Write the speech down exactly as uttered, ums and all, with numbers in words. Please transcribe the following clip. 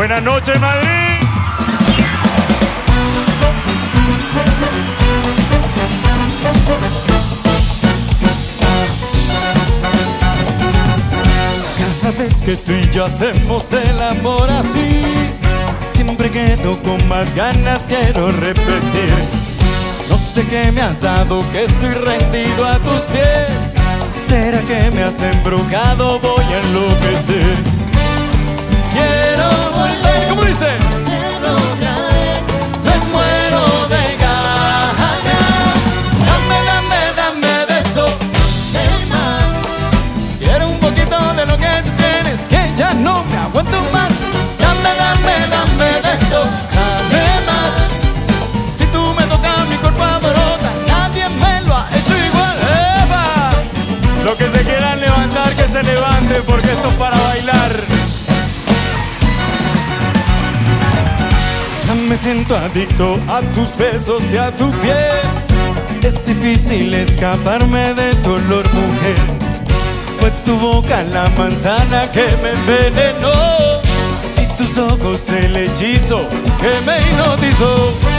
Buenas noches, Madrid. Cada vez que tú y yo hacemos el amor así, siempre quedo con más ganas, quiero repetir. No sé qué me has dado, que estoy rendido a tus pies. ¿Será que me has embrujado? Voy a enloquecer. Quiero volver, ¿cómo dices? Quiero otra vez, me muero de ganas. Dame, dame, dame beso de más. Quiero un poquito de lo que tú tienes, que ya no me aguanto más. Dame, dame, dame beso, dame más. Si tú me tocas mi cuerpo aborota, nadie me lo ha hecho igual. ¡Eva! Los que se quieran levantar, que se levanten, porque esto es para bailar. Ya me siento adicto a tus besos y a tu piel. Es difícil escaparme de tu olor, mujer. Fue tu boca la manzana que me envenenó, tus ojos el hechizo que me hipnotizó.